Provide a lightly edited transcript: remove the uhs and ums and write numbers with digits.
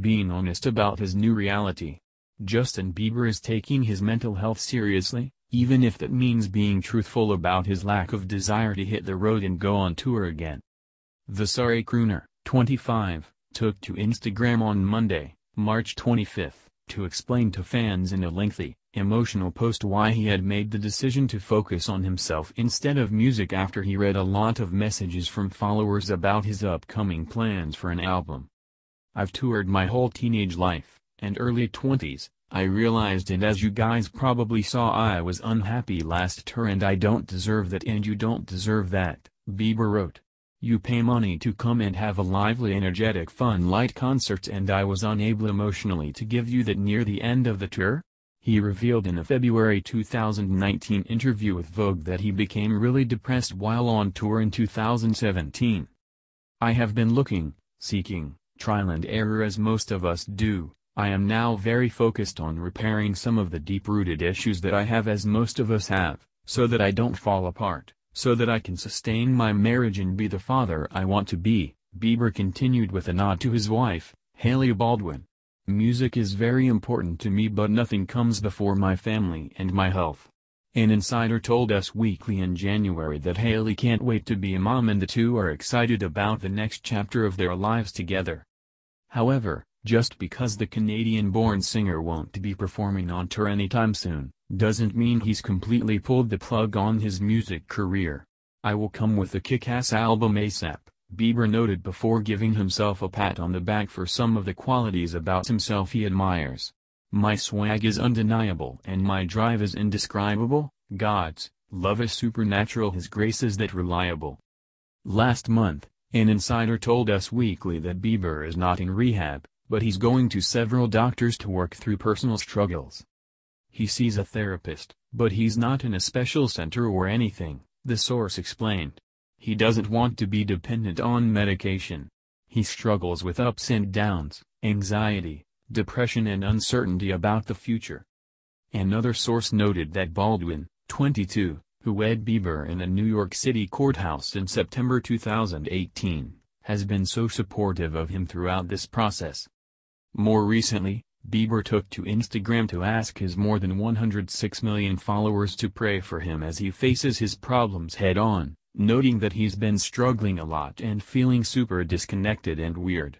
being honest about his new reality. Justin Bieber is taking his mental health seriously, even if that means being truthful about his lack of desire to hit the road and go on tour again. The Sorry crooner, 25, took to Instagram on Monday, March 25, to explain to fans in a lengthy, emotional post why he had made the decision to focus on himself instead of music after he read a lot of messages from followers about his upcoming plans for an album. "I've toured my whole teenage life, and early 20s, I realized, and as you guys probably saw, I was unhappy last tour and I don't deserve that and you don't deserve that," Bieber wrote. "You pay money to come and have a lively, energetic, fun, light concert and I was unable emotionally to give you that near the end of the tour." He revealed in a February 2019 interview with Vogue that he became really depressed while on tour in 2017. "I have been looking, seeking, trial and error as most of us do. I am now very focused on repairing some of the deep-rooted issues that I have as most of us have, so that I don't fall apart, so that I can sustain my marriage and be the father I want to be," Bieber continued with a nod to his wife, Hailey Baldwin. "Music is very important to me but nothing comes before my family and my health." An insider told Us Weekly in January that Hailey can't wait to be a mom and the two are excited about the next chapter of their lives together. However, just because the Canadian-born singer won't be performing on tour anytime soon, doesn't mean he's completely pulled the plug on his music career. "I will come with a kick-ass album ASAP," Bieber noted before giving himself a pat on the back for some of the qualities about himself he admires. "My swag is undeniable and my drive is indescribable. God's love is supernatural, His grace is that reliable." Last month, an insider told Us Weekly that Bieber is not in rehab, but he's going to several doctors to work through personal struggles. "He sees a therapist, but he's not in a special center or anything," the source explained. "He doesn't want to be dependent on medication. He struggles with ups and downs, anxiety, depression and uncertainty about the future." Another source noted that Baldwin, 22, who wed Bieber in a New York City courthouse in September 2018, has been so supportive of him throughout this process. More recently, Bieber took to Instagram to ask his more than 106 million followers to pray for him as he faces his problems head-on, noting that he's been struggling a lot and feeling super disconnected and weird.